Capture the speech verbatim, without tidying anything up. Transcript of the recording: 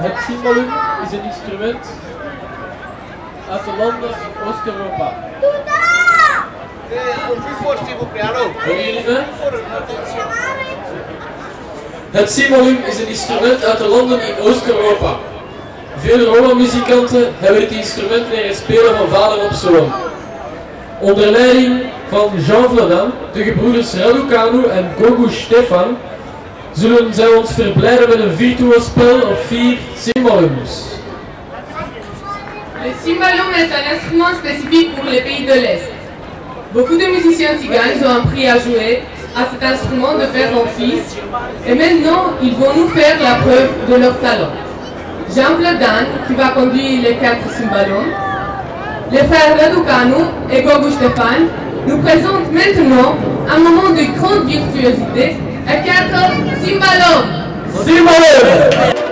Het cimbalum is een instrument uit de landen van Oost-Europa. Het cimbalum is een instrument uit de landen in Oost-Europa. Vele Roma-muzikanten hebben het instrument leren spelen van vader op zoon. Onder leiding van Jean Vladan, de gebroeders en Gogu Stefan, zullen zij ons verblijden met een virtueel spel op vier cymbalums. Le cymbalum est un instrument spécifique pour les pays de l'Est. Beaucoup de musiciens tziganes ont appris à jouer à cet instrument de faire office et maintenant ils vont nous faire la preuve de leur talent. Jean Vladan, qui va conduire les quatre cymbalons, les frères Raducanu et Bogu Stefan nous présentent maintenant un moment de grande virtuosité à quatre cymbalons. Cymbalon.